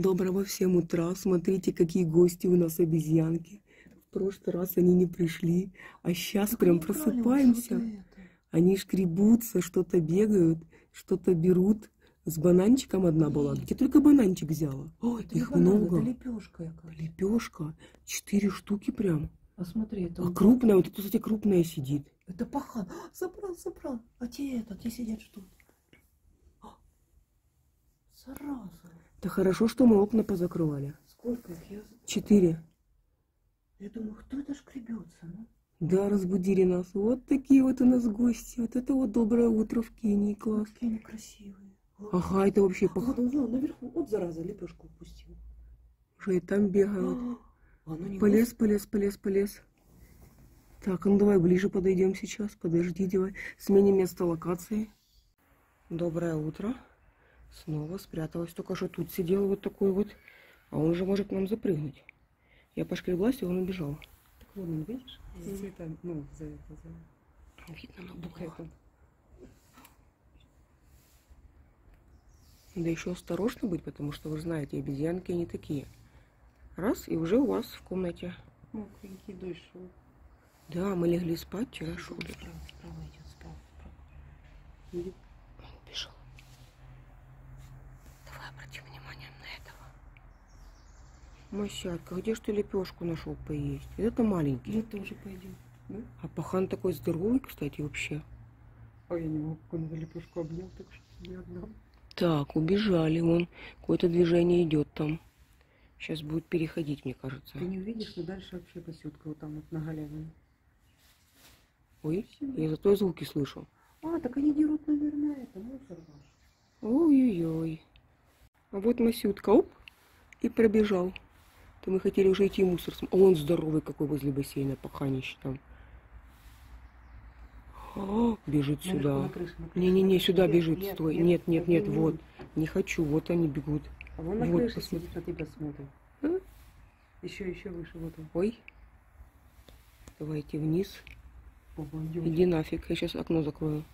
Доброго всем утра. Смотрите, какие гости у нас обезьянки. В прошлый раз они не пришли, а сейчас так прям просыпаемся. Они шкребутся, что-то бегают, что-то берут. С бананчиком одна была. Я только бананчик взяла. О, их банан, много. Это лепешка. Лепешка. 4 штуки прям. А смотри, это. А вот крупная, вот тут, кстати, крупная сидит. Это пахан. Забрал. А те сидят что? Сразу. Да хорошо, что мы окна позакрывали. Сколько их? 4. Я думаю, кто это шкребется? Ну? Да, разбудили нас. Вот такие вот у нас гости. Вот это вот доброе утро в Кении. Класс. Какие они красивые. Ага, это вообще похоже. Вот, наверху. Вот, зараза, лепешку упустил. Уже и там бегают. Полез. Так, ну давай ближе подойдем сейчас. Подожди, давай. Сменим место локации. Доброе утро. Снова спряталась, только что тут сидела вот такой вот. А он же может к нам запрыгнуть. Я пошкреблась, и он убежал. Так вон он, видишь? Здесь это, ну, за это, видно на буквах. Да еще осторожно быть, потому что вы знаете, обезьянки они такие. Раз, и уже у вас в комнате. Мокренький дождь шел. Да, мы легли спать, вчера шел. Справа идет. Мощадка, где ж ты лепешку нашел поесть? Это маленький. Я тоже пойдем. Да? А пахан такой здоровый, кстати, вообще. А я не могу, он за лепешку обнял, так что не отдам. Так, убежали вон. Какое-то движение идет там. Сейчас будет переходить, мне кажется. Ты не увидишь, но дальше вообще посетка вот там вот на галявине. Ой, я зато и звуки слышу. А, так они дерут, наверное, это мусор ваш. Ой-ой-ой. А вот Масютка, оп, и пробежал. То мы хотели уже идти мусор. А он здоровый какой возле бассейна, паханище там. А, бежит сюда. Не-не-не, сюда бежит, стой. Нет, вот. Не хочу, вот они бегут. А вон на крыше сидит, на тебя смотрит. А? Еще выше вот он. Ой. Давайте вниз. Иди нафиг, я сейчас окно закрою.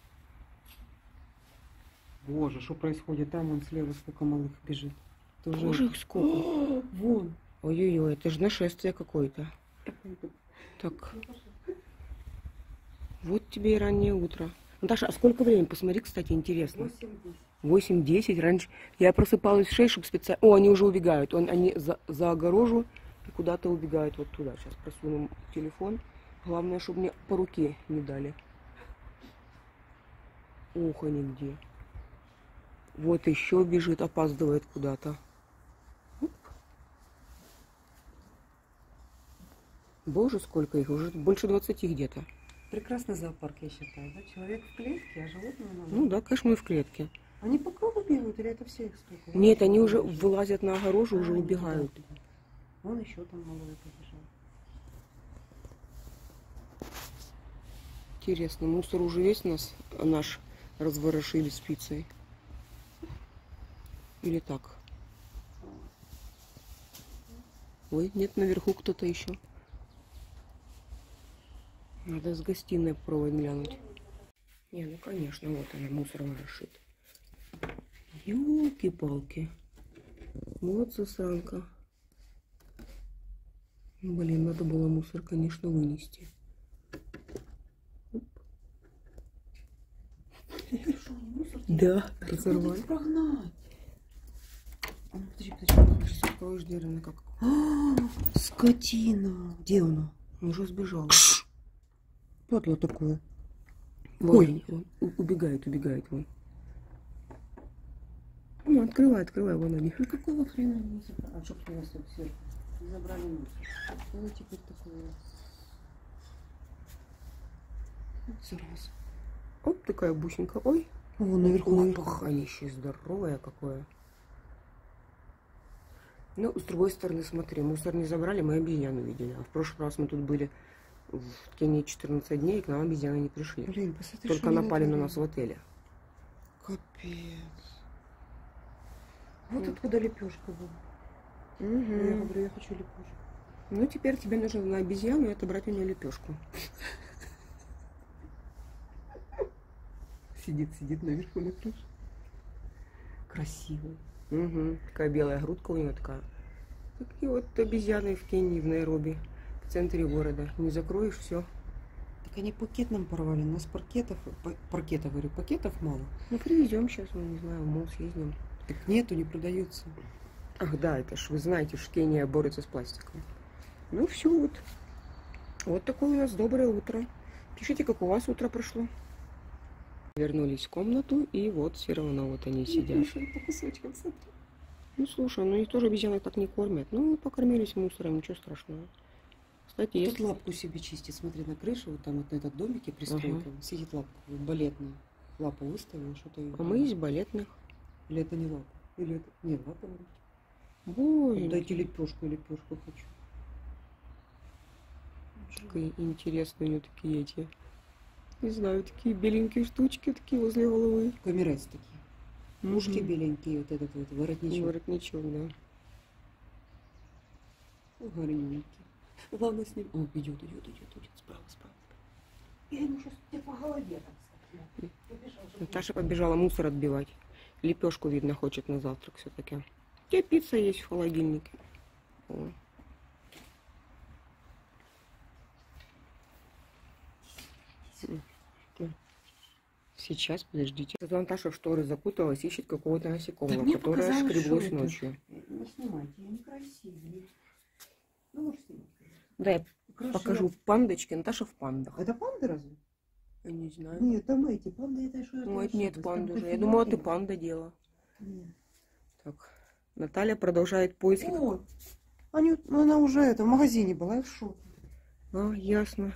Боже, что происходит? Там вон слева сколько малых бежит. Тоже... Боже, их сколько. Вон. Ой-ой-ой, это же нашествие какое-то. Так. Вот тебе и раннее утро. Наташа, а сколько времени? Посмотри, кстати, интересно. 8-10. Раньше я просыпалась в 6, чтобы специально... О, они уже убегают. Они за огорожу и куда-то убегают вот туда. Сейчас просунем телефон. Главное, чтобы мне по руке не дали. Ох, они где. Вот еще бежит, опаздывает куда-то. Боже, сколько их, уже больше 20 где-то. Прекрасный зоопарк, я считаю, да? Человек в клетке, а животные надо. Ну да, конечно, мы в клетке. Они по кругу бегают или это все их сколько? Нет, они уже вылазят на огорожу, уже убегают. Вон еще там малой побежал. Интересно, мусор уже весь наш разворошили спицей. Или так? Ой, нет, наверху кто-то еще. Надо с гостиной попробовать глянуть. Не, ну конечно, вот она, мусор ворошит. Ёлки-палки. Вот засранка. Блин, надо было мусор, конечно, вынести. Оп. Да, разорвали. Скотина. Где она? Он уже сбежал. Подло такое. Ой, убегает вон. Ну, открывай, вон они. Ну, какого хрена не забрали? А что у нас тут все? Забрали мусор. Ну, теперь такое. Сразу. Оп, такая бусинка. Ой. Вон наверху. Паханище здоровое какое. Ну, с другой стороны, смотри, мусор не забрали, мы обезьяну видели. А в прошлый раз мы тут были... В Кении 14 дней, и к нам обезьяны не пришли. Блин, посмотри, только напали на нас в отеле. Капец. Вот откуда лепешка была. Угу. Я говорю, я хочу лепешку. Ну, теперь тебе нужно на обезьяну и отобрать у нее лепешку. Сидит наверху на крыше. Красиво. Угу. Такая белая грудка у нее такая. Такие вот обезьяны в Кении, в Найроби, в центре города. Не закроешь, все. Так они пакет нам порвали. У нас пакетов мало. Ну привезем сейчас, мы не знаю, в мол съездим. Так нету, не продаются. Ах да, это ж вы знаете, ж Кения борется с пластиком. Ну все вот. Вот такое у нас доброе утро. Пишите, как у вас утро прошло. Вернулись в комнату, и вот все равно вот они сидят. По кусочкам, смотри. Ну слушай, ну их тоже обезьяны так не кормят. Ну покормились мусором, ничего страшного. Кстати, тут есть... лапку себе чистит, смотри, на крышу, вот там вот на этот домике пристройка, ага. Сидит лапка, балетная. Лапу выставила, что-то... А мы из балетных. Или это не лапа? Или это... Не, лапа. Боже. Дайте лепешку хочу. Такие интересные у нее такие эти, не знаю, такие беленькие штучки, такие возле головы. Камерец такие. Мушки беленькие, вот этот вот воротничок. Воротничок, да. Угорненький. Главное с ним... О, идет, справа. Я ему сейчас тебе по голове там. Наташа побежала мусор отбивать. Лепешку, видно, хочет на завтрак все-таки. У тебя пицца есть в холодильнике. Ой. Сейчас, подождите. Наташа в шторы закуталась, ищет какого-то насекомого, да, которое шкреблось ночью. Не снимайте, я некрасивая. Ну, можешь снимать. Да, я покажу в пандочке. Наташа в пандах. Это панды разве? Я не знаю. Нет, там эти панды, это что? Ну, это нет панды уже. Я думала, ты панда делала. Нет. Так, Наталья продолжает поиски. О, она уже это, в магазине была, я в шоке. А, ясно.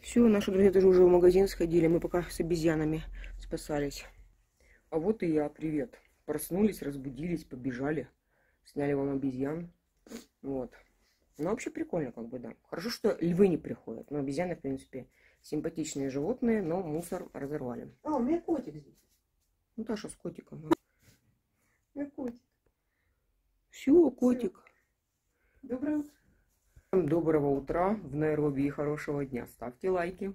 Все, наши друзья тоже уже в магазин сходили, мы пока с обезьянами спасались. А вот и я, привет. Проснулись, разбудились, побежали, сняли вам обезьян. Вот. Ну, вообще прикольно, как бы, да. Хорошо, что львы не приходят, но обезьяны, в принципе, симпатичные животные, но мусор разорвали. А, у меня котик здесь. Ну, Таша с котиком. У меня котик. Все, котик. Доброе утро. Доброго утра в Найроби и хорошего дня. Ставьте лайки.